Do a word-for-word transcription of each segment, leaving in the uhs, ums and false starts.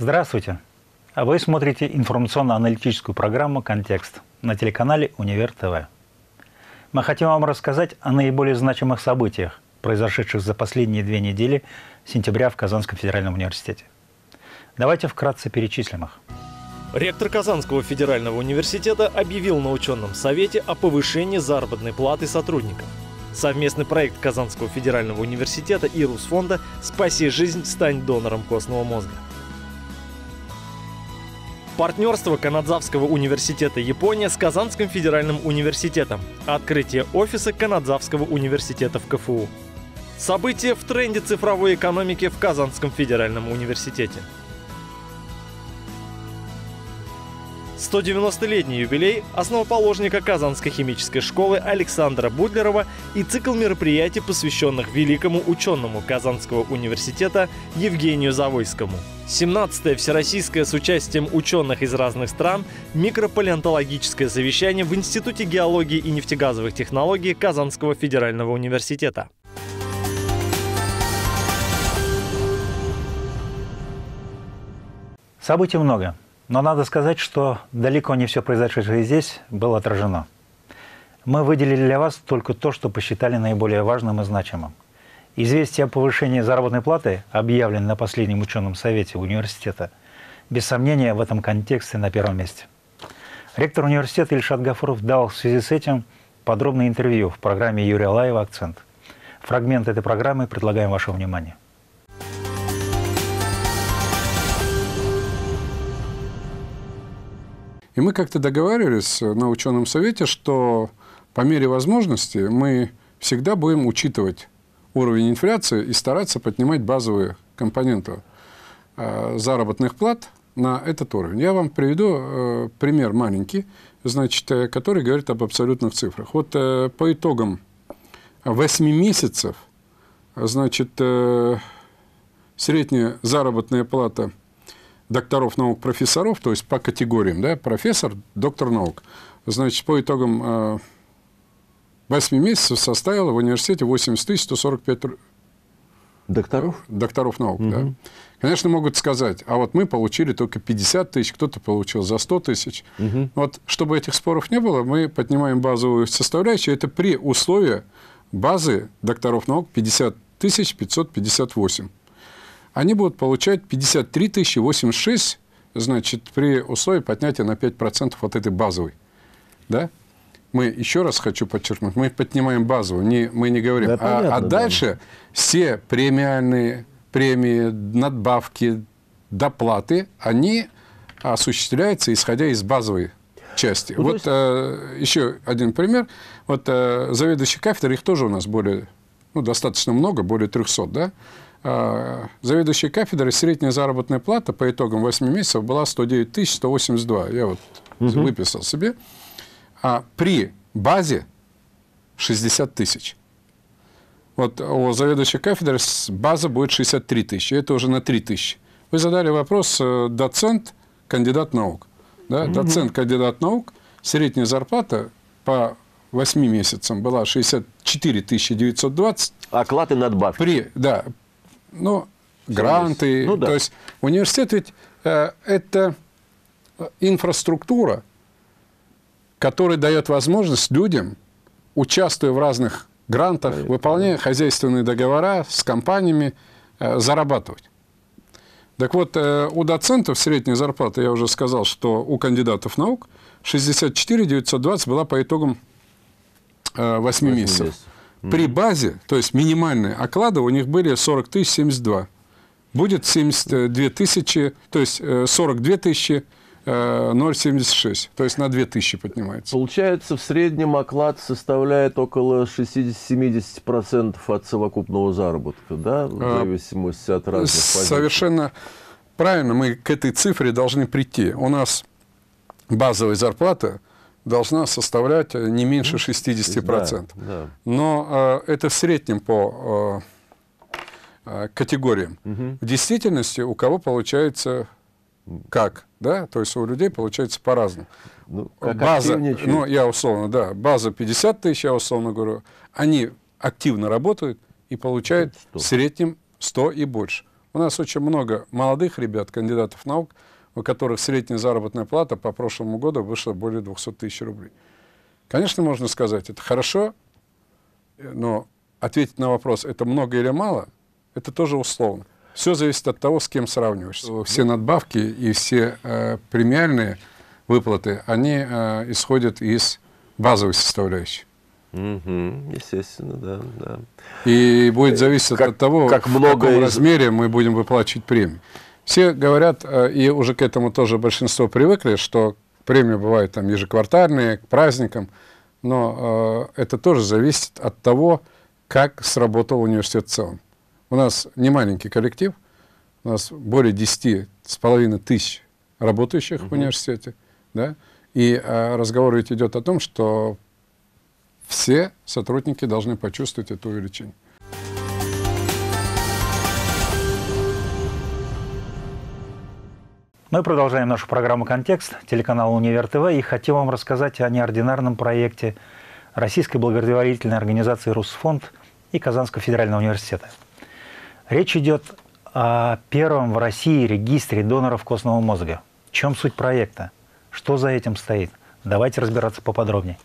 Здравствуйте! Вы смотрите информационно-аналитическую программу «Контекст» на телеканале «Универ ТВ». Мы хотим вам рассказать о наиболее значимых событиях, произошедших за последние две недели сентября в Казанском федеральном университете. Давайте вкратце перечислим их. Ректор Казанского федерального университета объявил на ученом совете о повышении заработной платы сотрудников. Совместный проект Казанского федерального университета и Русфонда «Спаси жизнь, стань донором костного мозга». Партнерство Канадзавского университета Япония с Казанским федеральным университетом. Открытие офиса Канадзавского университета в КФУ. События в тренде цифровой экономики в Казанском федеральном университете. сто девяностолетний юбилей основоположника Казанской химической школы Александра Бутлерова и цикл мероприятий, посвященных великому ученому Казанского университета Евгению Завойскому. семнадцатое всероссийское с участием ученых из разных стран микропалеонтологическое совещание в Институте геологии и нефтегазовых технологий Казанского федерального университета. Событий много. Но надо сказать, что далеко не все произошедшее здесь было отражено. Мы выделили для вас только то, что посчитали наиболее важным и значимым. Известие о повышении заработной платы, объявленное на последнем ученом совете университета, без сомнения в этом контексте на первом месте. Ректор университета Ильшат Гафуров дал в связи с этим подробное интервью в программе Юрия Лаева «Акцент». Фрагмент этой программы предлагаем вашему вниманию. И мы как-то договаривались на ученом совете, что по мере возможности мы всегда будем учитывать уровень инфляции и стараться поднимать базовые компоненты заработных плат на этот уровень. Я вам приведу пример маленький, значит, который говорит об абсолютных цифрах. Вот по итогам восьми месяцев, значит, средняя заработная плата докторов наук, профессоров, то есть по категориям, да, профессор, доктор наук, значит, по итогам восьми месяцев составила в университете восемьдесят тысяч сто сорок пять докторов, докторов наук. Угу. Да. Конечно, могут сказать, а вот мы получили только пятьдесят тысяч, кто-то получил за сто тысяч. Угу. Вот, чтобы этих споров не было, мы поднимаем базовую составляющую, это при условии базы докторов наук пятьдесят тысяч пятьсот пятьдесят восемь. Они будут получать пятьдесят три тысячи восемьдесят шесть, значит, при условии поднятия на пять процентов вот этой базовой. Да? Мы, еще раз хочу подчеркнуть, мы поднимаем базовую, не, мы не говорим. Да, а, понятно, а дальше да. Все премиальные премии, надбавки, доплаты, они осуществляются, исходя из базовой части. Ну, вот есть... а, еще один пример. Вот а, заведующие кафедры, их тоже у нас более, ну, достаточно много, более трёхсот, да? Заведующей кафедрой средняя заработная плата по итогам восьми месяцев была сто девять тысяч сто восемьдесят два. Я вот угу. выписал себе. А при базе шестьдесят тысяч. Вот у заведующей кафедры база будет шестьдесят три тысячи. Это уже на три тысячи. Вы задали вопрос доцент, кандидат наук. Да? Угу. Доцент, кандидат наук. Средняя зарплата по восьми месяцам была шестьдесят четыре тысячи девятьсот двадцать. Оклад и надбавки. При, да, Ну, гранты, ну, да. То есть университет ведь э, это инфраструктура, которая дает возможность людям, участвуя в разных грантах, Понятно. выполняя хозяйственные договора с компаниями, э, зарабатывать. Так вот, э, у доцентов средняя зарплата, я уже сказал, что у кандидатов наук шестьдесят четыре тысячи девятьсот двадцать была по итогам э, восьми месяцев. При базе, то есть минимальные оклады, у них были сорок тысяч семьдесят два. Будет семьдесят две тысячи, то есть сорок две тысячи ноль семьдесят шесть. То есть на две тысячи поднимается. Получается, в среднем оклад составляет около шестидесяти-семидесяти процентов от совокупного заработка, да? В зависимости от разных позиций. Совершенно правильно, мы к этой цифре должны прийти. У нас базовая зарплата должна составлять не меньше шестидесяти процентов. Да, да. Но э, это в среднем по э, категориям. Угу. В действительности у кого получается как? Да? То есть у людей получается по-разному. Ну, база, ну, я условно, да, база пятьдесят тысяч, я условно говорю, они активно работают и получают в среднем сто и больше. У нас очень много молодых ребят, кандидатов наук, у которых средняя заработная плата по прошлому году вышла более двухсот тысяч рублей. Конечно, можно сказать, это хорошо, но ответить на вопрос, это много или мало, это тоже условно. Все зависит от того, с кем сравниваешься. Все надбавки и все э, премиальные выплаты, они э, исходят из базовой составляющей. Угу, естественно, да, да. И будет зависеть как, от того, как в каком из... размере мы будем выплачивать премию. Все говорят, и уже к этому тоже большинство привыкли, что премии бывают там ежеквартальные, к праздникам, но э, это тоже зависит от того, как сработал университет в целом. У нас не маленький коллектив, у нас более десяти с половиной тысяч работающих в университете, да, и э, разговор ведь идет о том, что все сотрудники должны почувствовать это увеличение. Мы продолжаем нашу программу «Контекст» телеканала «Универ ТВ» и хотим вам рассказать о неординарном проекте Российской благотворительной организации «Русфонд» и Казанского федерального университета. Речь идет о первом в России регистре доноров костного мозга. В чем суть проекта? Что за этим стоит? Давайте разбираться поподробнее.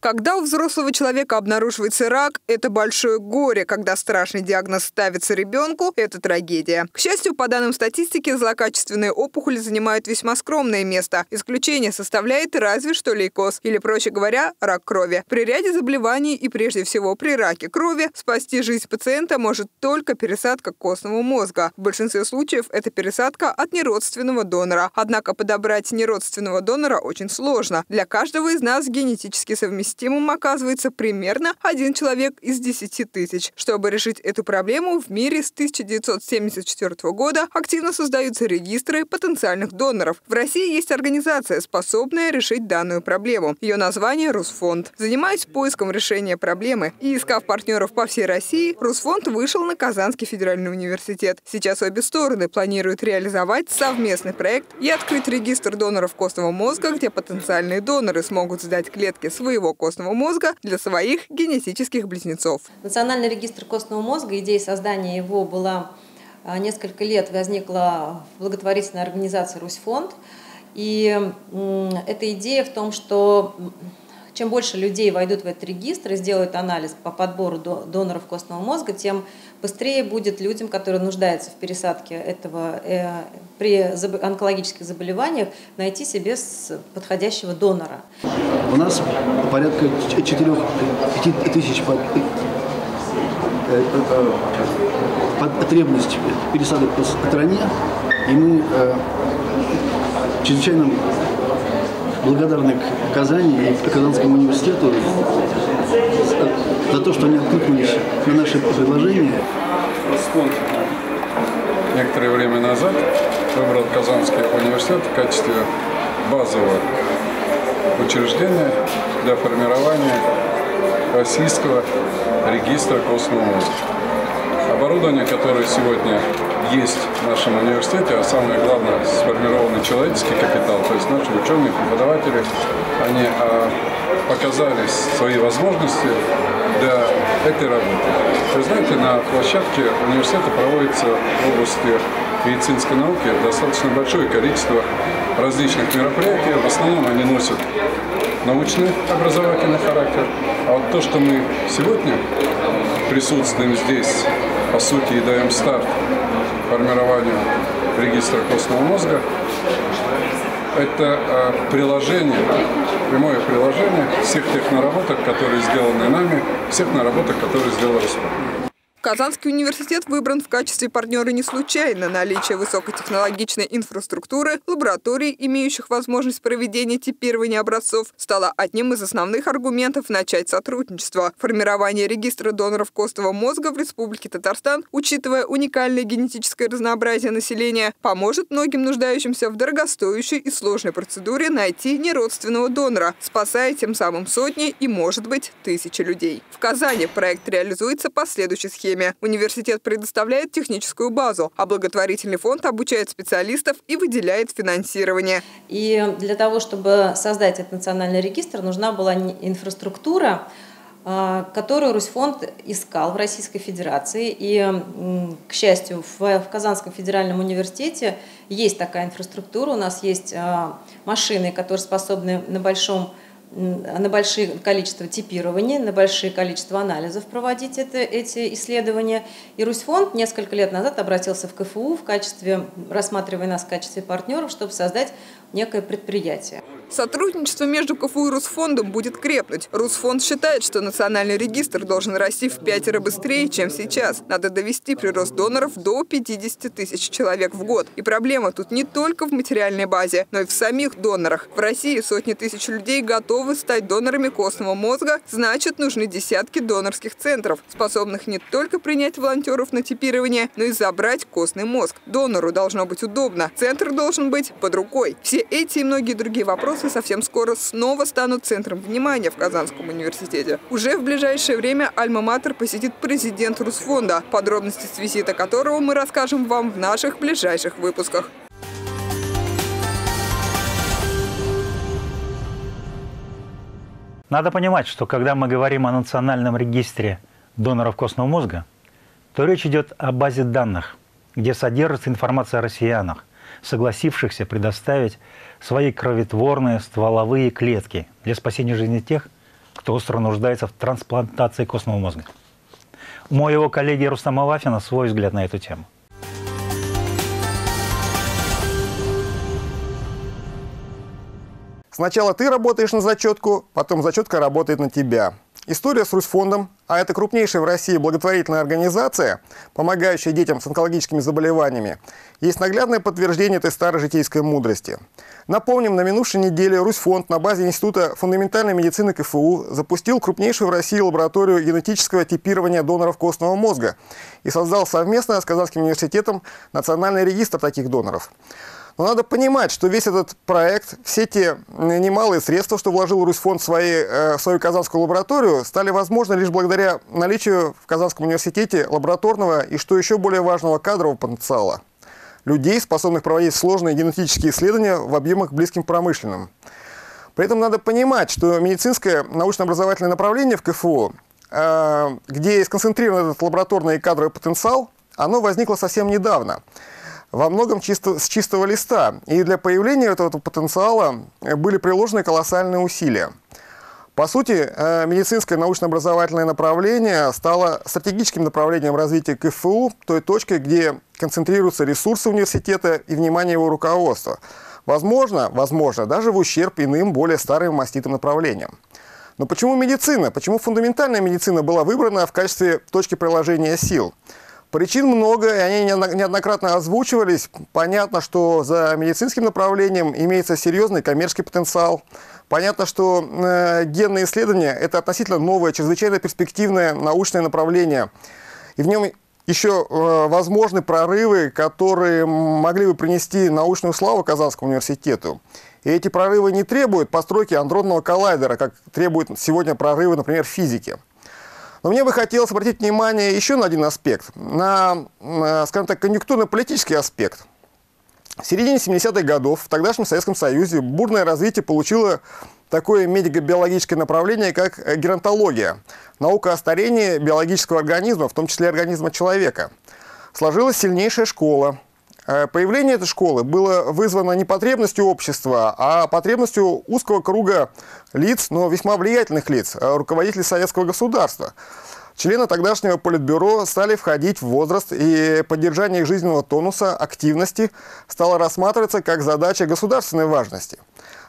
Когда у взрослого человека обнаруживается рак, это большое горе. Когда страшный диагноз ставится ребенку, это трагедия. К счастью, по данным статистики, злокачественные опухоли занимают весьма скромное место. Исключение составляет разве что лейкоз, или, проще говоря, рак крови. При ряде заболеваний и, прежде всего, при раке крови спасти жизнь пациента может только пересадка костного мозга. В большинстве случаев это пересадка от неродственного донора. Однако подобрать неродственного донора очень сложно. Для каждого из нас генетически совместимый Системам оказывается примерно один человек из десяти тысяч. Чтобы решить эту проблему, в мире с тысяча девятьсот семьдесят четвёртого года активно создаются регистры потенциальных доноров. В России есть организация, способная решить данную проблему. Ее название – Русфонд. Занимаясь поиском решения проблемы и искав партнеров по всей России, Русфонд вышел на Казанский федеральный университет. Сейчас обе стороны планируют реализовать совместный проект и открыть регистр доноров костного мозга, где потенциальные доноры смогут сдать клетки своего костного мозга для своих генетических близнецов. Национальный регистр костного мозга, идея создания его была несколько лет, возникла благотворительная организация «Русфонд». И эта идея в том, что чем больше людей войдут в этот регистр и сделают анализ по подбору доноров костного мозга, тем быстрее будет людям, которые нуждаются в пересадке этого э, при онкологических заболеваниях, найти себе подходящего донора. У нас порядка четырёх-пяти тысяч потребностей пересадок по стране, и мы э, чрезвычайно благодарны Казани и Казанскому университету за то, что они откликнулись на наши предложения. Русфонд некоторое время назад выбрал Казанский университет в качестве базового учреждения для формирования российского регистра костного мозга. Оборудование, которое сегодня есть в нашем университете, а самое главное, сформированный человеческий капитал, то есть наши ученые, преподаватели, они а, показали свои возможности для этой работы. Вы знаете, на площадке университета проводится в области медицинской науки достаточно большое количество различных мероприятий, в основном они носят научный образовательный характер, а вот то, что мы сегодня присутствуем здесь, по сути, и даем старт формированию регистра костного мозга, это э, приложение, прямое приложение всех тех наработок, которые сделаны нами, всех наработок, которые сделал Русфонд. Казанский университет выбран в качестве партнера не случайно. Наличие высокотехнологичной инфраструктуры, лабораторий, имеющих возможность проведения типирования образцов, стало одним из основных аргументов начать сотрудничество. Формирование регистра доноров костного мозга в Республике Татарстан, учитывая уникальное генетическое разнообразие населения, поможет многим нуждающимся в дорогостоящей и сложной процедуре найти неродственного донора, спасая тем самым сотни и, может быть, тысячи людей. В Казани проект реализуется по следующей схеме. Университет предоставляет техническую базу, а благотворительный фонд обучает специалистов и выделяет финансирование. И для того, чтобы создать этот национальный регистр, нужна была инфраструктура, которую Русфонд искал в Российской Федерации. И, к счастью, в Казанском федеральном университете есть такая инфраструктура. У нас есть машины, которые способны на, большом, на большое количество типирований, на большое количество анализов проводить это, эти исследования. И Русфонд несколько лет назад обратился в КФУ, в качестве, рассматривая нас в качестве партнеров, чтобы создать некое предприятие. Сотрудничество между КФУ и Русфондом будет крепнуть. Русфонд считает, что национальный регистр должен расти в пятеро быстрее, чем сейчас. Надо довести прирост доноров до пятидесяти тысяч человек в год. И проблема тут не только в материальной базе, но и в самих донорах. В России сотни тысяч людей готовы стать донорами костного мозга, значит, нужны десятки донорских центров, способных не только принять волонтеров на типирование, но и забрать костный мозг. Донору должно быть удобно, центр должен быть под рукой. Все эти и многие другие вопросы совсем скоро снова станут центром внимания в Казанском университете. Уже в ближайшее время Альма-Матер посетит президент Русфонда, подробности с визита которого мы расскажем вам в наших ближайших выпусках. Надо понимать, что когда мы говорим о национальном регистре доноров костного мозга, то речь идет о базе данных, где содержится информация о россиянах, согласившихся предоставить свои кроветворные стволовые клетки для спасения жизни тех, кто остро нуждается в трансплантации костного мозга. У моего коллеги Рустама Вафина свой взгляд на эту тему. Сначала ты работаешь на зачетку, потом зачетка работает на тебя. История с Русфондом, а это крупнейшая в России благотворительная организация, помогающая детям с онкологическими заболеваниями, есть наглядное подтверждение этой старой житейской мудрости. Напомним, на минувшей неделе Русфонд на базе Института фундаментальной медицины КФУ запустил крупнейшую в России лабораторию генетического типирования доноров костного мозга и создал совместно с Казанским университетом национальный регистр таких доноров. Но надо понимать, что весь этот проект, все те немалые средства, что вложил Русфонд в, свои, в свою казанскую лабораторию, стали возможны лишь благодаря наличию в Казанском университете лабораторного и, что еще более важного, кадрового потенциала. Людей, способных проводить сложные генетические исследования в объемах, близким к промышленным. При этом надо понимать, что медицинское научно-образовательное направление в КФУ, где сконцентрирован этот лабораторный и кадровый потенциал, оно возникло совсем недавно. Во многом чисто, с чистого листа, и для появления этого, этого потенциала были приложены колоссальные усилия. По сути, медицинское научно-образовательное направление стало стратегическим направлением развития КФУ, той точкой, где концентрируются ресурсы университета и внимание его руководства. Возможно, возможно, даже в ущерб иным, более старым маститым направлениям. Но почему медицина? Почему фундаментальная медицина была выбрана в качестве точки приложения сил? Причин много, и они неоднократно озвучивались. Понятно, что за медицинским направлением имеется серьезный коммерческий потенциал. Понятно, что э, генные исследования – это относительно новое, чрезвычайно перспективное научное направление. И в нем еще э, возможны прорывы, которые могли бы принести научную славу Казанскому университету. И эти прорывы не требуют постройки андронного коллайдера, как требуют сегодня прорывы, например, в физике. Но мне бы хотелось обратить внимание еще на один аспект, на, скажем так, конъюнктурно-политический аспект. В середине семидесятых годов в тогдашнем Советском Союзе бурное развитие получило такое медико-биологическое направление, как геронтология, наука о старении биологического организма, в том числе организма человека. Сложилась сильнейшая школа. Появление этой школы было вызвано не потребностью общества, а потребностью узкого круга лиц, но весьма влиятельных лиц, руководителей советского государства. Члены тогдашнего политбюро стали входить в возраст, и поддержание их жизненного тонуса, активности стало рассматриваться как задача государственной важности.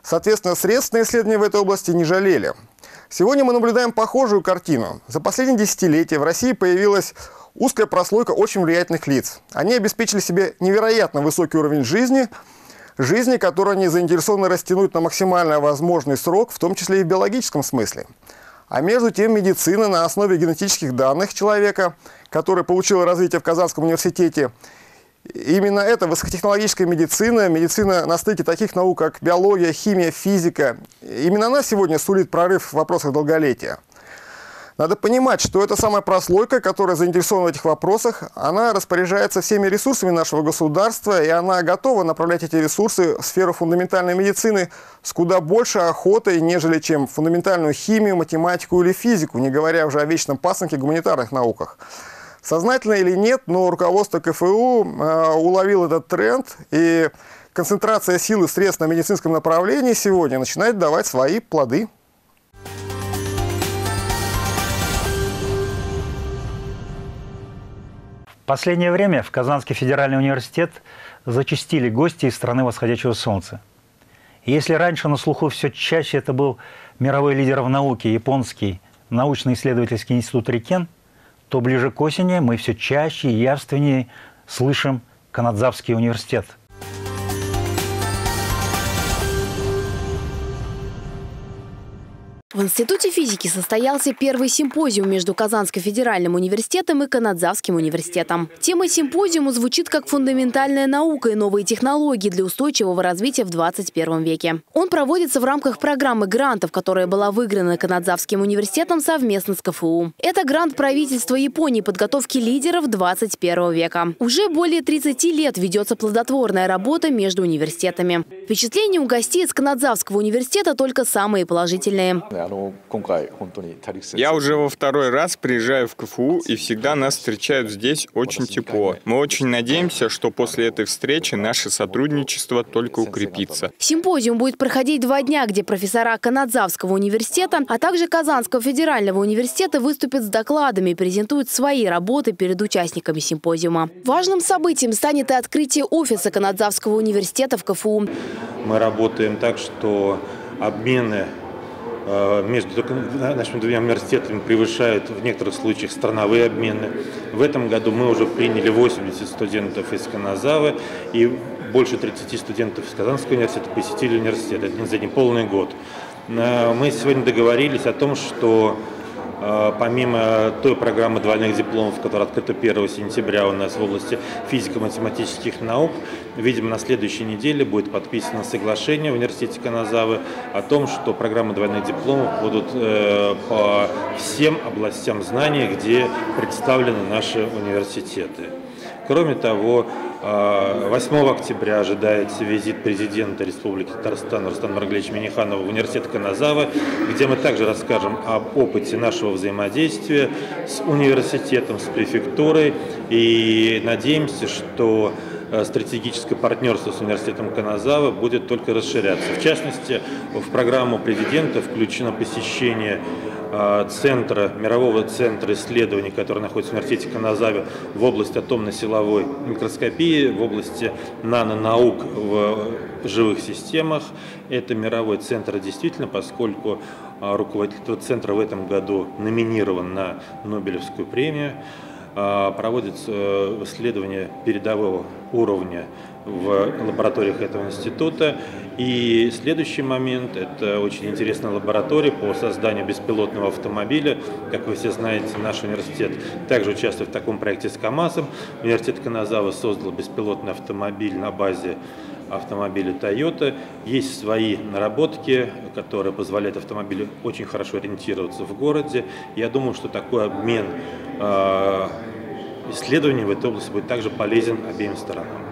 Соответственно, средств на исследования в этой области не жалели. Сегодня мы наблюдаем похожую картину. За последние десятилетия в России появилась узкая прослойка очень влиятельных лиц. Они обеспечили себе невероятно высокий уровень жизни, жизни, которую они заинтересованы растянуть на максимально возможный срок, в том числе и в биологическом смысле. А между тем медицина на основе генетических данных человека, который получил развитие в Казанском университете, именно эта высокотехнологическая медицина, медицина на стыке таких наук, как биология, химия, физика, именно она сегодня сулит прорыв в вопросах долголетия. Надо понимать, что эта самая прослойка, которая заинтересована в этих вопросах, она распоряжается всеми ресурсами нашего государства, и она готова направлять эти ресурсы в сферу фундаментальной медицины с куда большей охотой, нежели чем фундаментальную химию, математику или физику, не говоря уже о вечном пасынке гуманитарных науках. Сознательно или нет, но руководство КФУ э, уловило этот тренд, и концентрация сил и средств на медицинском направлении сегодня начинает давать свои плоды. В последнее время в Казанский федеральный университет зачастили гости из страны восходящего солнца. И если раньше на слуху все чаще это был мировой лидер в науке, японский научно-исследовательский институт РИКЕН, то ближе к осени мы все чаще и явственнее слышим Канадзавский университет. В Институте физики состоялся первый симпозиум между Казанским федеральным университетом и Канадзавским университетом. Тема симпозиума звучит как фундаментальная наука и новые технологии для устойчивого развития в двадцать первом веке. Он проводится в рамках программы грантов, которая была выиграна Канадзавским университетом совместно с КФУ. Это грант правительства Японии подготовки лидеров двадцать первого века. Уже более тридцати лет ведется плодотворная работа между университетами. Впечатления у гостей из Канадзавского университета только самые положительные. Я уже во второй раз приезжаю в КФУ, и всегда нас встречают здесь очень тепло. Мы очень надеемся, что после этой встречи наше сотрудничество только укрепится. Симпозиум будет проходить два дня, где профессора Канадзавского университета, а также Казанского федерального университета выступят с докладами и презентуют свои работы перед участниками симпозиума. Важным событием станет и открытие офиса Канадзавского университета в КФУ. Мы работаем так, что обмены между нашими двумя университетами превышают в некоторых случаях страновые обмены. В этом году мы уже приняли восемьдесят студентов из Канадзавы, и больше тридцати студентов из Казанского университета посетили университет. Это за неполный год. Мы сегодня договорились о том, что помимо той программы двойных дипломов, которая открыта первого сентября у нас в области физико-математических наук, видимо, на следующей неделе будет подписано соглашение в университете Канадзавы о том, что программы двойных дипломов будут э, по всем областям знаний, где представлены наши университеты. Кроме того, восьмого октября ожидается визит президента Республики Татарстан Рустама Маргалевича Миниханова в университет Канадзавы, где мы также расскажем об опыте нашего взаимодействия с университетом, с префектурой, и надеемся, что стратегическое партнерство с университетом Канадзавы будет только расширяться. В частности, в программу президента включено посещение центра, мирового центра исследований, который находится в университете Канадзавы в области атомно-силовой микроскопии, в области нанонаук в живых системах. Это мировой центр действительно, поскольку руководитель этого центра в этом году номинирован на Нобелевскую премию. Проводится исследование передового уровня в лабораториях этого института. И следующий момент – это очень интересная лаборатория по созданию беспилотного автомобиля. Как вы все знаете, наш университет также участвует в таком проекте с КАМАЗом. Университет Канадзавы создал беспилотный автомобиль на базе автомобиля Toyota. Есть свои наработки, которые позволяют автомобилю очень хорошо ориентироваться в городе. Я думаю, что такой обмен э, исследований в этой области будет также полезен обеим сторонам.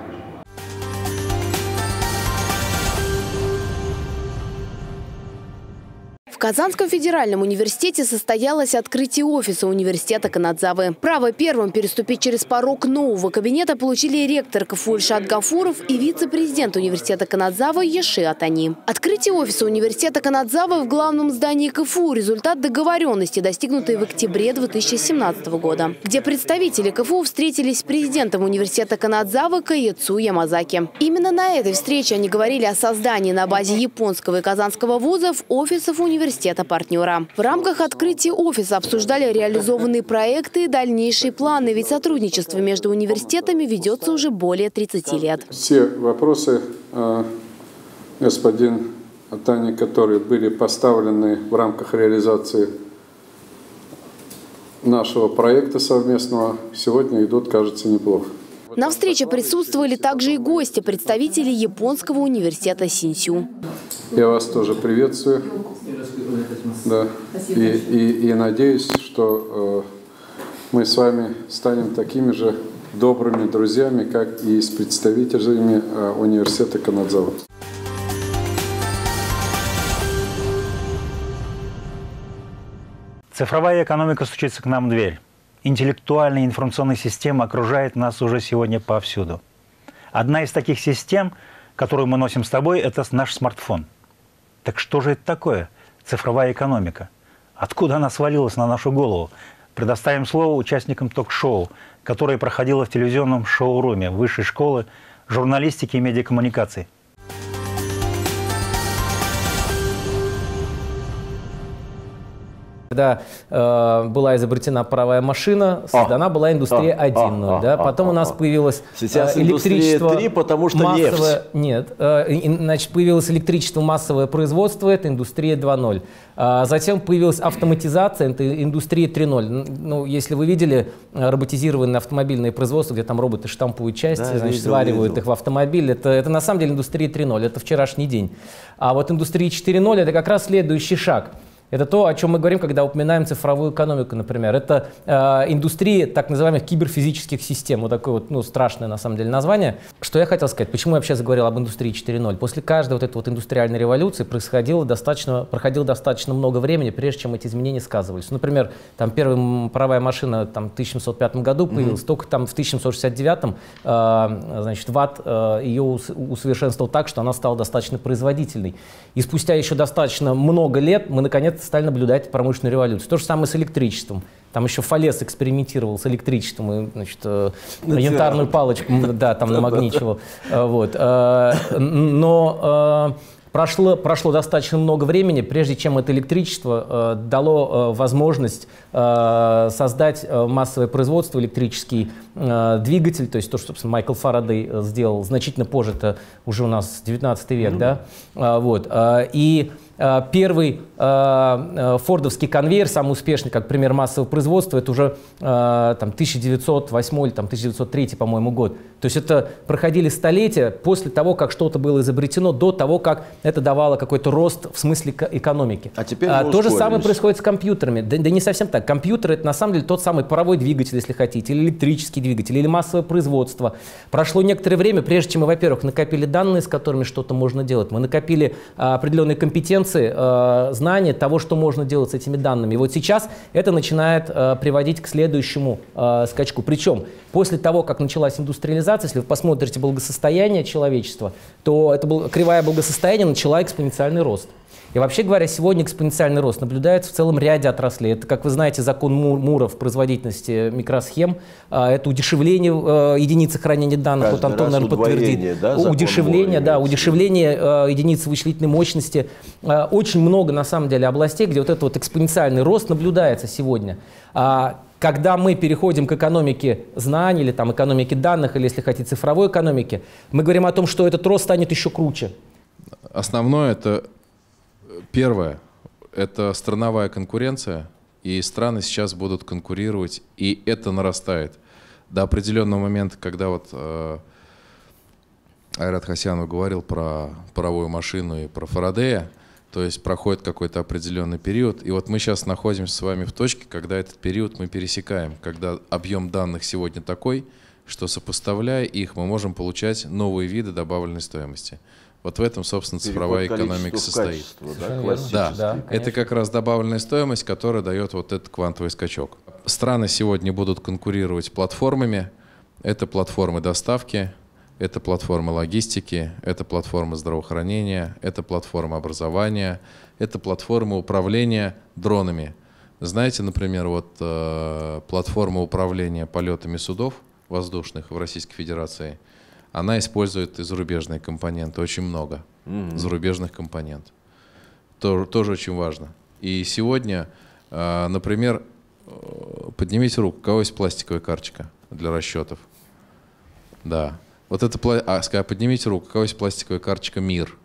В Казанском федеральном университете состоялось открытие офиса университета Канадзавы. Право первым переступить через порог нового кабинета получили ректор КФУ Ильшат Гафуров и вице-президент университета Канадзавы Еши Атани. Открытие офиса университета Канадзавы в главном здании КФУ – результат договоренности, достигнутой в октябре две тысячи семнадцатого года, где представители КФУ встретились с президентом университета Канадзавы Каецу Ямазаки. Именно на этой встрече они говорили о создании на базе японского и казанского вузов офисов университета партнера. В рамках открытия офиса обсуждали реализованные проекты и дальнейшие планы, ведь сотрудничество между университетами ведется уже более тридцати лет. Все вопросы, господин Атани, которые были поставлены в рамках реализации нашего проекта совместного, сегодня идут, кажется, неплохо. На встрече присутствовали также и гости, представители японского университета Синьсю. Я вас тоже приветствую. Да. И, и, и надеюсь, что что мы с вами станем такими же добрыми друзьями, как и с представителями университета Канадзава. Цифровая экономика стучится к нам в дверь. Интеллектуальная информационная система окружает нас уже сегодня повсюду. Одна из таких систем, которую мы носим с тобой, это наш смартфон. Так что же это такое? Цифровая экономика. Откуда она свалилась на нашу голову? Предоставим слово участникам ток-шоу, которое проходило в телевизионном шоу-руме Высшей школы журналистики и медиакоммуникаций. Когда э, была изобретена паровая машина, создана а, была индустрия а, один ноль. А, да? а, Потом а, у нас появилось сейчас э, электричество три, потому что массовое, нет, э, и, значит, появилось электричество массовое производство, это индустрия два ноль. А затем появилась автоматизация, это индустрия три ноль. Ну, если вы видели роботизированное автомобильное производство, где там роботы штампуют части, да, значит, видел, сваривают видел. их в автомобиль, это, это на самом деле индустрия три ноль, это вчерашний день. А вот индустрия четыре ноль это как раз следующий шаг. Это то, о чем мы говорим, когда упоминаем цифровую экономику, например. Это э, индустрия так называемых киберфизических систем. Вот такое вот, ну, страшное, на самом деле, название. Что я хотел сказать? Почему я вообще заговорил об индустрии четыре ноль? После каждой вот этой вот индустриальной революции происходило достаточно, проходило достаточно много времени, прежде чем эти изменения сказывались. Например, там первая паровая машина там, в тысяча семьсот пятом году появилась, mm-hmm. только там в тысяча семьсот шестьдесят девятом э, значит, ватт э, ее усовершенствовал так, что она стала достаточно производительной. И спустя еще достаточно много лет мы, наконец, стали наблюдать промышленную революцию. То же самое с электричеством. Там еще Фалес экспериментировал с электричеством и, значит, янтарную палочку, да, там намагничивал. Вот. Но прошло, прошло достаточно много времени, прежде чем это электричество дало возможность создать массовое производство, электрический двигатель, то есть то, что, собственно, Майкл Фарадей сделал значительно позже, это уже у нас девятнадцатый век, mm-hmm. да? Вот. И первый э, фордовский конвейер, самый успешный, как пример массового производства, это уже э, там, тысяча девятьсот восьмой или там, тысяча девятьсот третий, по-моему, год. То есть это проходили столетия после того, как что-то было изобретено, до того, как это давало какой-то рост в смысле экономики. А теперь а, то же самое происходит с компьютерами. Да, да не совсем так. Компьютеры — это на самом деле тот самый паровой двигатель, если хотите, или электрический двигатель, или массовое производство. Прошло некоторое время, прежде чем мы, во-первых, накопили данные, с которыми что-то можно делать. Мы накопили а, определенные компетенции, знания того, что можно делать с этими данными. И вот сейчас это начинает приводить к следующему скачку. Причем после того, как началась индустриализация, если вы посмотрите благосостояние человечества, то это был, кривая благосостояния начала экспоненциальный рост. И вообще говоря, сегодня экспоненциальный рост наблюдается в целом ряде отраслей. Это, как вы знаете, закон Мура в производительности микросхем, это удешевление единицы хранения данных, вот Антон, наверное, подтвердит. Да, удешевление, да, удешевление единицы вычислительной мощности. Очень много, на самом деле, областей, где вот этот вот экспоненциальный рост наблюдается сегодня. Когда мы переходим к экономике знаний, или там, экономике данных, или, если хотите, цифровой экономике, мы говорим о том, что этот рост станет еще круче. Основное — это первое, это страновая конкуренция, и страны сейчас будут конкурировать, и это нарастает. До определенного момента, когда вот э, Айрат Хасянов говорил про паровую машину и про Фарадея, то есть проходит какой-то определенный период, и вот мы сейчас находимся с вами в точке, когда этот период мы пересекаем, когда объем данных сегодня такой, что сопоставляя их, мы можем получать новые виды добавленной стоимости. Вот в этом, собственно, цифровая экономика состоит. Да, да, да, это как раз добавленная стоимость, которая дает вот этот квантовый скачок. Страны сегодня будут конкурировать платформами. Это платформы доставки, это платформы логистики, это платформы здравоохранения, это платформы образования, это платформы управления дронами. Знаете, например, вот э, платформа управления полетами судов воздушных в Российской Федерации. Она использует и зарубежные компоненты, очень много mm-hmm. зарубежных компонентов. Тоже, тоже очень важно. И сегодня, например, поднимите руку, у кого есть пластиковая карточка для расчетов? Да. Вот это, а, поднимите руку, у кого есть пластиковая карточка МИР?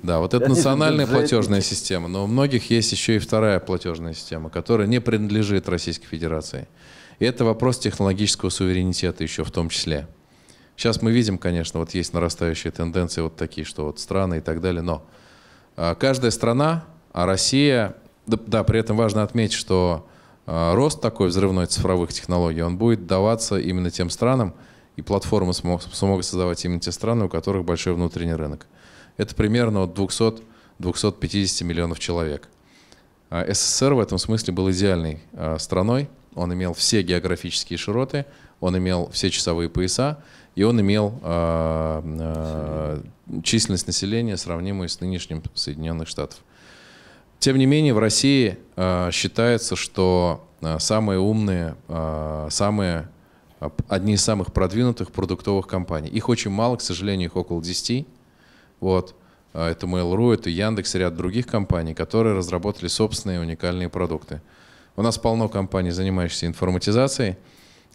Да, вот это национальная платежная система, но у многих есть еще и вторая платежная система, которая не принадлежит Российской Федерации. И это вопрос технологического суверенитета еще в том числе. Сейчас мы видим, конечно, вот есть нарастающие тенденции вот такие, что вот страны и так далее, но каждая страна, а Россия Да, да, при этом важно отметить, что э, рост такой взрывной цифровых технологий, он будет даваться именно тем странам, и платформы смог, смогут создавать именно те страны, у которых большой внутренний рынок. Это примерно от двухсот до двухсот пятидесяти миллионов человек. А СССР в этом смысле был идеальной э, страной, он имел все географические широты, он имел все часовые пояса, и он имел э, э, численность населения, сравнимую с нынешним Соединенных Штатов. Тем не менее, в России э, считается, что э, самые умные, э, самые, одни из самых продвинутых продуктовых компаний. Их очень мало, к сожалению, их около десяти. Вот. Это Mail.ru, это Яндекс и ряд других компаний, которые разработали собственные уникальные продукты. У нас полно компаний, занимающихся информатизацией,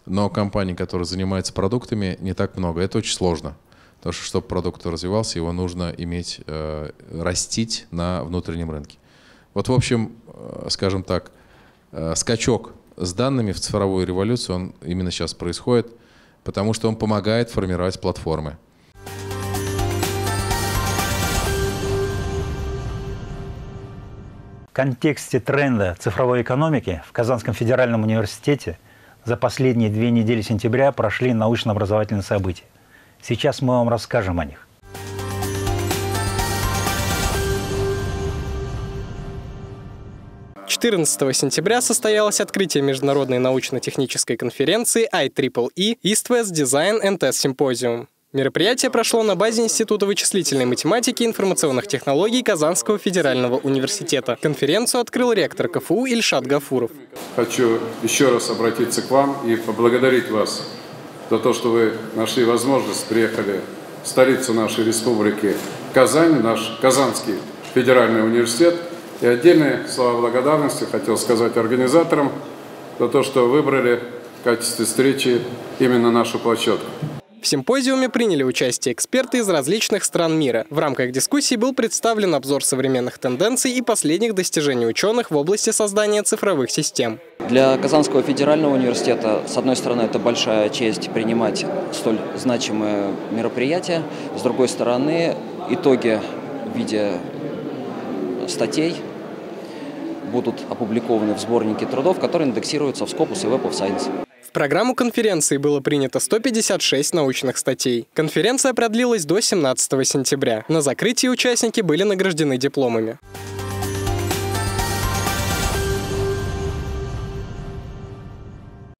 но компаний, которые занимаются продуктами, не так много. Это очень сложно. Потому что, чтобы продукт развивался, его нужно иметь, э, растить на внутреннем рынке. Вот, в общем, э, скажем так, э, скачок с данными в цифровую революцию, он именно сейчас происходит, потому что он помогает формировать платформы. В контексте тренда цифровой экономики в Казанском федеральном университете за последние две недели сентября прошли научно-образовательные события. Сейчас мы вам расскажем о них. четырнадцатого сентября состоялось открытие международной научно-технической конференции ай и и и East-West Design and Test Symposium. Мероприятие прошло на базе Института вычислительной математики и информационных технологий Казанского федерального университета. Конференцию открыл ректор КФУ Ильшат Гафуров. Хочу еще раз обратиться к вам и поблагодарить вас за то, что вы нашли возможность, приехали в столицу нашей республики Казань, наш Казанский федеральный университет. И отдельные слова благодарности хотел сказать организаторам за то, что выбрали в качестве встречи именно нашу площадку. В симпозиуме приняли участие эксперты из различных стран мира. В рамках дискуссии был представлен обзор современных тенденций и последних достижений ученых в области создания цифровых систем. Для Казанского федерального университета, с одной стороны, это большая честь принимать столь значимые мероприятия, с другой стороны, итоги в виде статей будут опубликованы в сборнике трудов, которые индексируются в Scopus и Web of Science. В программу конференции было принято сто пятьдесят шесть научных статей. Конференция продлилась до семнадцатого сентября. На закрытии участники были награждены дипломами.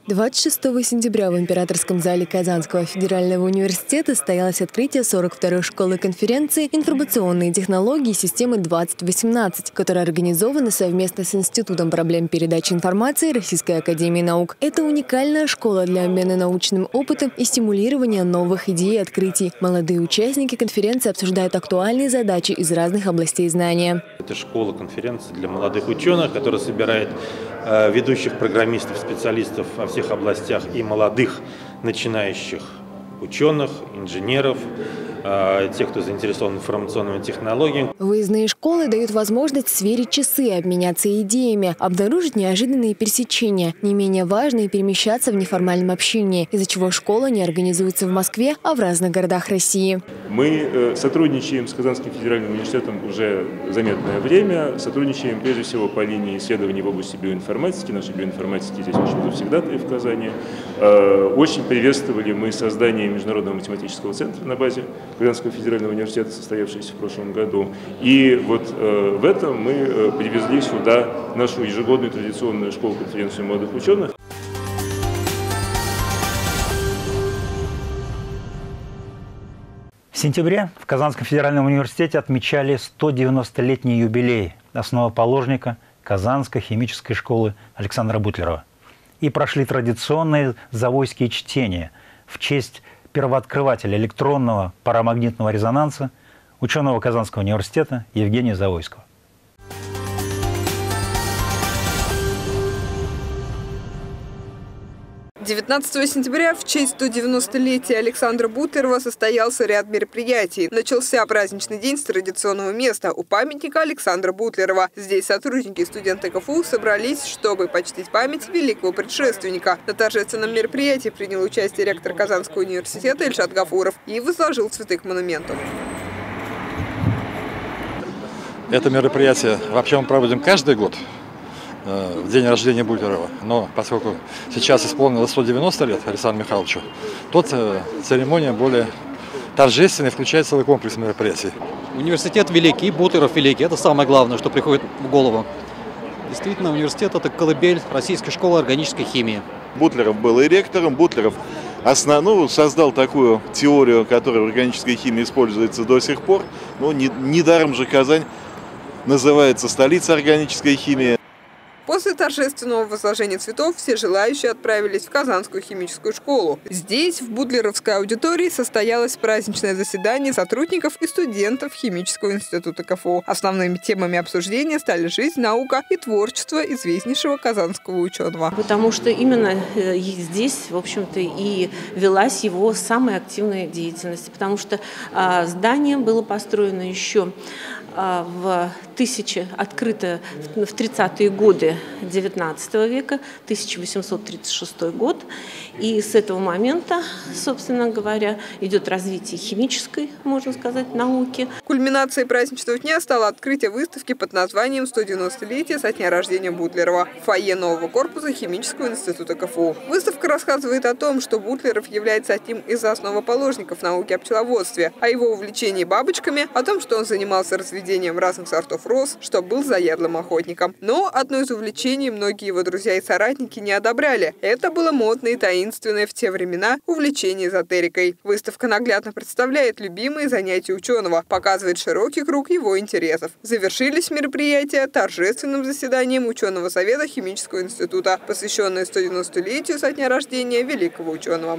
двадцать шестого сентября в Императорском зале Казанского федерального университета состоялось открытие сорок второй школы конференции «Информационные технологии системы-две тысячи восемнадцать», которая организована совместно с Институтом проблем передачи информации Российской академии наук. Это уникальная школа для обмена научным опытом и стимулирования новых идей и открытий. Молодые участники конференции обсуждают актуальные задачи из разных областей знания. Это школа конференции для молодых ученых, которая собирает ведущих программистов, специалистов во всех областях и молодых начинающих ученых, инженеров, тех, кто заинтересован информационными технологиями. Выездные школы дают возможность сверить часы, обменяться идеями, обнаружить неожиданные пересечения. Не менее важно и перемещаться в неформальном общении, из-за чего школа не организуется в Москве, а в разных городах России. Мы сотрудничаем с Казанским федеральным университетом уже заметное время. Сотрудничаем прежде всего по линии исследований в области биоинформатики. Наши биоинформатики здесь, в общем-то, всегда в Казани. Очень приветствовали мы создание Международного математического центра на базе Казанского федерального университета, состоявшийся в прошлом году. И вот э, в этом мы э, привезли сюда нашу ежегодную традиционную школу-конференцию молодых ученых. В сентябре в Казанском федеральном университете отмечали сто девяностолетний юбилей основоположника Казанской химической школы Александра Бутлерова. И прошли традиционные завойские чтения в честь первооткрывателя электронного парамагнитного резонанса, ученого Казанского университета Евгения Завойского. девятнадцатого сентября в честь сто девяностолетия Александра Бутлерова состоялся ряд мероприятий. Начался праздничный день с традиционного места у памятника Александра Бутлерова. Здесь сотрудники и студенты КФУ собрались, чтобы почтить память великого предшественника. На торжественном мероприятии принял участие ректор Казанского университета Ильшат Гафуров и возложил цветы к монументу. Это мероприятие вообще мы проводим каждый год. в день рождения Бутлерова. Но поскольку сейчас исполнилось сто девяносто лет Александру Михайловичу, тут церемония более торжественная, включает целый комплекс мероприятий. Университет великий, Бутлеров великий. Это самое главное, что приходит в голову. Действительно, университет – это колыбель российской школы органической химии. Бутлеров был и ректором, Бутлеров основную создал такую теорию, которая в органической химии используется до сих пор. Но недаром же Казань называется столицей органической химии. После торжественного возложения цветов все желающие отправились в Казанскую химическую школу. Здесь, в Бутлеровской аудитории, состоялось праздничное заседание сотрудников и студентов Химического института КФУ. Основными темами обсуждения стали жизнь, наука и творчество известнейшего казанского ученого. Потому что именно здесь, в общем-то, и велась его самая активная деятельность. Потому что здание было построено еще в тысячи, открыто в тридцатые годы девятнадцатого века, тысяча восемьсот тридцать шестой год. И с этого момента, собственно говоря, идет развитие химической, можно сказать, науки. Кульминацией праздничного дня стало открытие выставки под названием «сто девяностолетие со дня рождения Бутлерова» в фойе нового корпуса Химического института КФУ. Выставка рассказывает о том, что Бутлеров является одним из основоположников науки о пчеловодстве, о его увлечении бабочками, о том, что он занимался разведением разных сортов роз, что был заядлым охотником. Но одно из увлечений многие его друзья и соратники не одобряли. Это было модное и таинственное. Единственное в те времена увлечение эзотерикой. Выставка наглядно представляет любимые занятия ученого, показывает широкий круг его интересов. Завершились мероприятия торжественным заседанием ученого совета Химического института, посвященное сто девяностолетию со дня рождения великого ученого.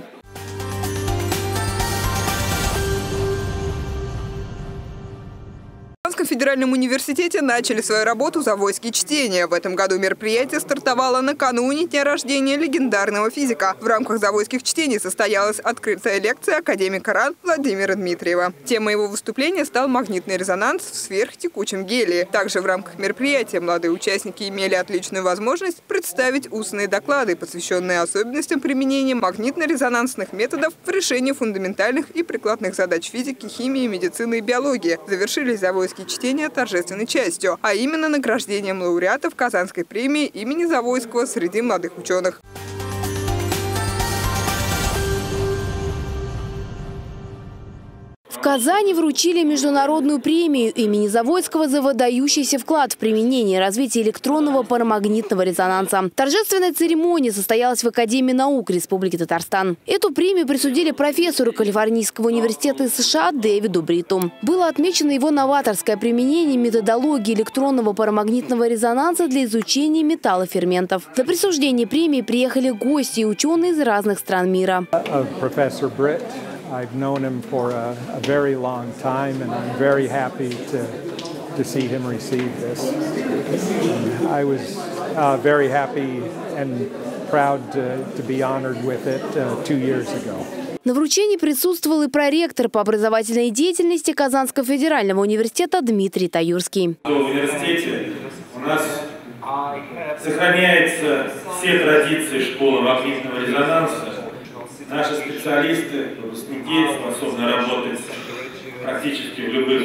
В Казанском федеральном университете начали свою работу «Завойские чтения». В этом году мероприятие стартовало накануне дня рождения легендарного физика. В рамках «Завойских чтений» состоялась открытая лекция академика РАН Владимира Дмитриева. Темой его выступления стал магнитный резонанс в сверхтекучем гелии. Также в рамках мероприятия молодые участники имели отличную возможность представить устные доклады, посвященные особенностям применения магнитно-резонансных методов в решении фундаментальных и прикладных задач физики, химии, медицины и биологии. Завершились «Завойские чтения» торжественной частью, а именно награждением лауреатов Казанской премии имени Завойского среди молодых ученых. В Казани вручили международную премию имени Завойского за выдающийся вклад в применение и развитие электронного парамагнитного резонанса. Торжественная церемония состоялась в Академии наук Республики Татарстан. Эту премию присудили профессору Калифорнийского университета США Дэвиду Бритту. Было отмечено его новаторское применение методологии электронного парамагнитного резонанса для изучения металлоферментов. На присуждение премии приехали гости и ученые из разных стран мира. Профессор Бритт. I've known him for a, a very long time, and I'm very happy to, to see him receive this. And I was uh, very happy and proud to, to be honored with it uh, two years ago. На вручении присутствовал и проректор по образовательной деятельности Казанского федерального университета Дмитрий Таюрский. В университете у нас сохраняются все традиции школы магнитного резонанса. Наши специалисты, выпускники способны работать практически в любых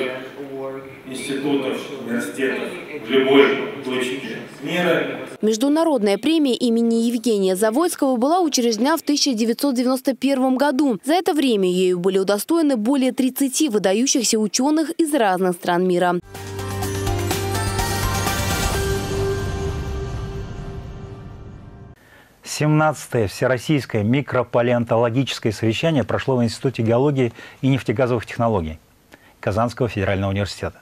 институтах, университетах, в любой точке мира. Международная премия имени Евгения Завойского была учреждена в тысяча девятьсот девяносто первом году. За это время ею были удостоены более тридцати выдающихся ученых из разных стран мира. семнадцатое Всероссийское микропалеонтологическое совещание прошло в Институте геологии и нефтегазовых технологий Казанского федерального университета.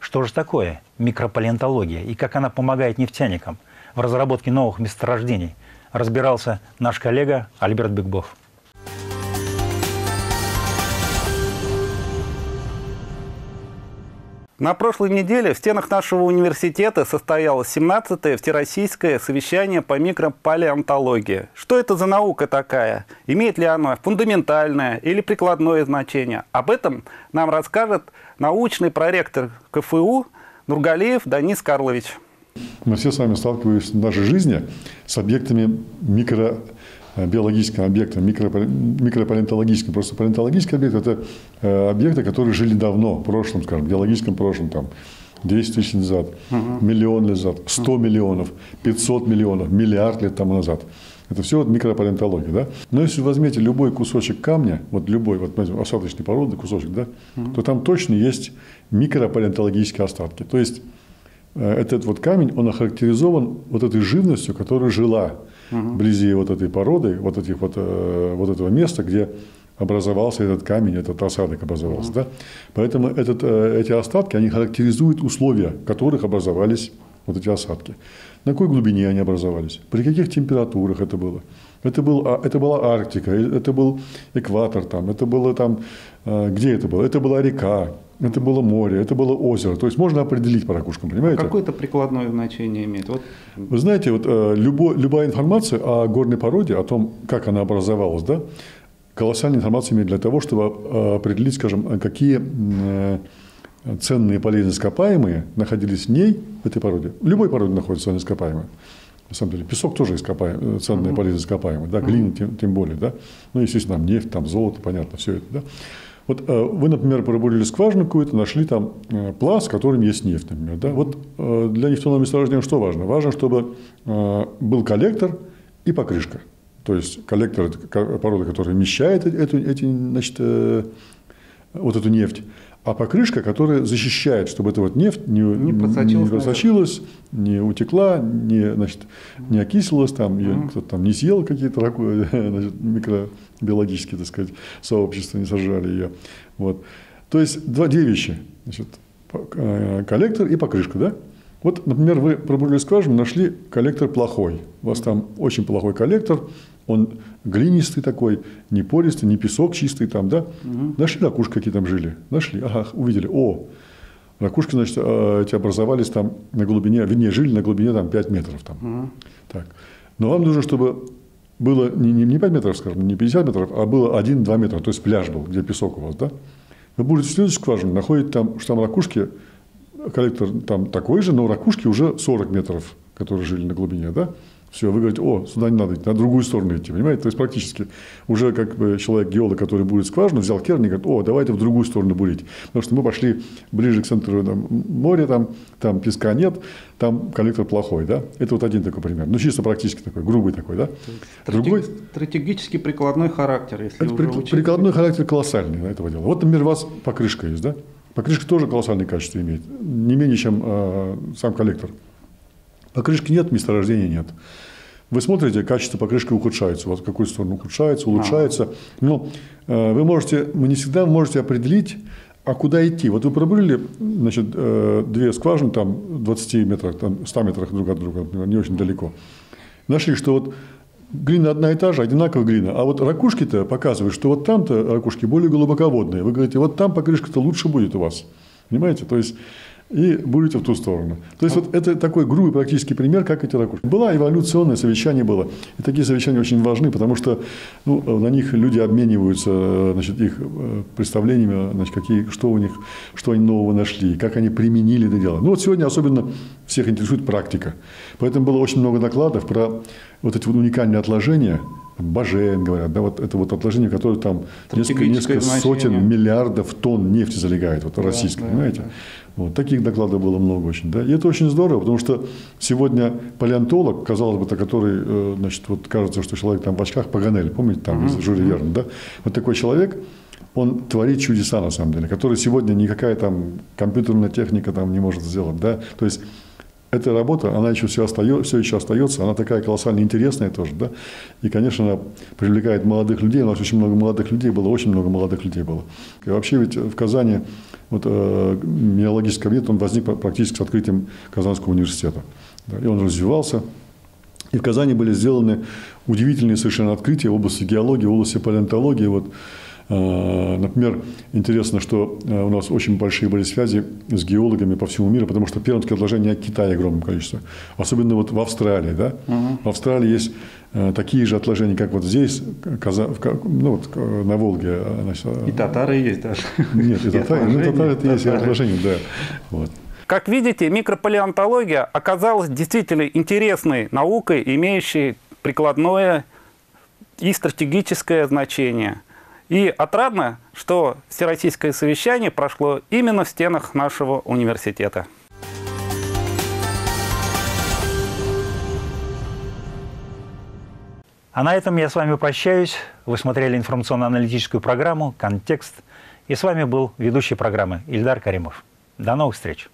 Что же такое микропалеонтология и как она помогает нефтяникам в разработке новых месторождений, разбирался наш коллега Альберт Бигбов. На прошлой неделе в стенах нашего университета состоялось семнадцатое Всероссийское совещание по микропалеонтологии. Что это за наука такая? Имеет ли она фундаментальное или прикладное значение? Об этом нам расскажет научный проректор КФУ Нургалиев Данис Карлович. Мы все с вами сталкиваемся в нашей жизни с объектами микро... биологическим объектом, микропалеонтологическим. Просто палеонтологический объект – это объекты, которые жили давно, в прошлом, скажем, в биологическом прошлом, там, десять тысяч назад, угу. миллион лет назад, сто миллионов, пятьсот миллионов, миллиард лет тому назад. Это все вот микропалеонтология, да? Но если возьмете любой кусочек камня, вот любой вот, осадочной породы, кусочек, да, угу. то там точно есть микропалеонтологические остатки. То есть этот вот камень, он охарактеризован вот этой живностью, которая жила угу. вблизи вот этой породы, вот, этих вот, вот этого места, где образовался этот камень, этот осадок образовался. Угу. Да? Поэтому этот, эти остатки, они характеризуют условия, в которых образовались вот эти осадки. На какой глубине они образовались? При каких температурах это было? Это, был, это была Арктика, это был экватор, там, это было там, где это было? Это была река. Это было море, это было озеро. То есть можно определить по ракушкам, понимаете? А какое-то прикладное значение имеет? Вот. Вы знаете, вот, любой, любая информация о горной породе, о том, как она образовалась, да, колоссальная информация имеет для того, чтобы определить, скажем, какие ценные полезные ископаемые находились в ней, в этой породе. В любой породе находятся ценные ископаемые. На самом деле, песок тоже ископаем, ценные полезные ископаемые, да, глина тем, тем более. Да? Ну, естественно, там нефть, там золото, понятно, все это. Да? Вот вы, например, пробурили скважину какую-то, нашли там пласт, в котором есть нефть, например. Да? Вот для нефтяного месторождения что важно? Важно, чтобы был коллектор и покрышка. То есть коллектор – это порода, которая вмещает эту, эти, значит, вот эту нефть, а покрышка, которая защищает, чтобы эта вот нефть не, не просочилась, не, просочилась, не утекла, не, значит, не окисилась, там, ее mm-hmm. кто-то там не съел, какие-то микробиологические, так сказать, сообщества не сожрали ее. Вот. То есть два, две вещи, значит, коллектор и покрышка. Да? Вот, например, вы пробурили скважину, нашли коллектор плохой, у вас там очень плохой коллектор, он глинистый такой, не пористый, не песок чистый там, да? Угу. Нашли ракушки, какие там жили? Нашли, ага, увидели, о, ракушки, значит, эти образовались там на глубине, вернее, жили на глубине там пять метров там. Угу. Так. Но вам нужно, чтобы было не, не пять метров, скажем, не пятьдесят метров, а было один-два метра, то есть пляж был, где песок у вас, да? Вы будете в следующую скважину, находите там, что там ракушки, коллектор там такой же, но ракушки уже сорок метров, которые жили на глубине, да? Все, вы говорите, о, сюда не надо идти, надо в другую сторону идти, понимаете? То есть практически уже как бы человек-геолог, который бурит скважину, взял керн и говорит, о, давайте в другую сторону бурить. Потому что мы пошли ближе к центру там, моря, там, там песка нет, там коллектор плохой, да? Это вот один такой пример. Ну, чисто практически такой, грубый такой, да? Стратег... Другой... Стратегически прикладной характер, если это при... учить... Прикладной характер колоссальный на этого дела. Вот, например, у вас покрышка есть, да? Покрышка тоже колоссальные качества имеет, не менее, чем э, сам коллектор. Покрышки нет, месторождения нет. Вы смотрите, качество покрышки ухудшается, у вас в какую сторону ухудшается, улучшается. Но э, вы можете, вы не всегда можете определить, а куда идти. Вот вы пробурили, значит, э, две скважины, там, двадцать метров, там, сто метрах друг от друга, например, не очень далеко. Нашли, что вот глина одна и та же, одинаковая глина. А вот ракушки-то показывают, что вот там-то ракушки более глубоководные. Вы говорите, вот там покрышка-то лучше будет у вас. Понимаете? То есть... и бурите в ту сторону. То есть, вот это такой грубый практический пример, как эти ракушки. Было эволюционное совещание, было. И такие совещания очень важны, потому что ну, на них люди обмениваются, значит, их представлениями, значит, какие, что у них, что они нового нашли, как они применили это дело. Ну, вот сегодня особенно всех интересует практика. Поэтому было очень много докладов про вот эти вот уникальные отложения. Бажен, говорят, да, вот это вот отложение, которое там несколько, несколько сотен миллиардов тонн нефти залегает, вот, да, российской, да, понимаете? Да. Вот, таких докладов было много очень, да, и это очень здорово, потому что сегодня палеонтолог, казалось бы, который, значит, вот кажется, что человек там в очках, Паганель, помните, там, из Жюля Верна, да, вот такой человек, он творит чудеса, на самом деле, которые сегодня никакая там компьютерная техника там не может сделать, да, то есть... Эта работа, она еще все, остается, все еще остается, она такая колоссально интересная тоже, да, и, конечно, она привлекает молодых людей, у нас очень много молодых людей было, очень много молодых людей было. И вообще ведь в Казани вот, э, минералогический кабинет, он возник практически с открытием Казанского университета, да, и он развивался, и в Казани были сделаны удивительные совершенно открытия в области геологии, в области палеонтологии, вот. Например, интересно, что у нас очень большие были связи с геологами по всему миру, потому что пермские отложения от Китая огромное количество. Особенно вот в Австралии. Да? Угу. В Австралии есть такие же отложения, как вот здесь, ну, вот на Волге. Значит, и татары есть даже. Нет, и татары, ну, татары это есть, и отложения, да. Вот. Как видите, микропалеонтология оказалась действительно интересной наукой, имеющей прикладное и стратегическое значение. И отрадно, что всероссийское совещание прошло именно в стенах нашего университета. А на этом я с вами прощаюсь. Вы смотрели информационно-аналитическую программу «Контекст». И с вами был ведущий программы Ильдар Каримов. До новых встреч!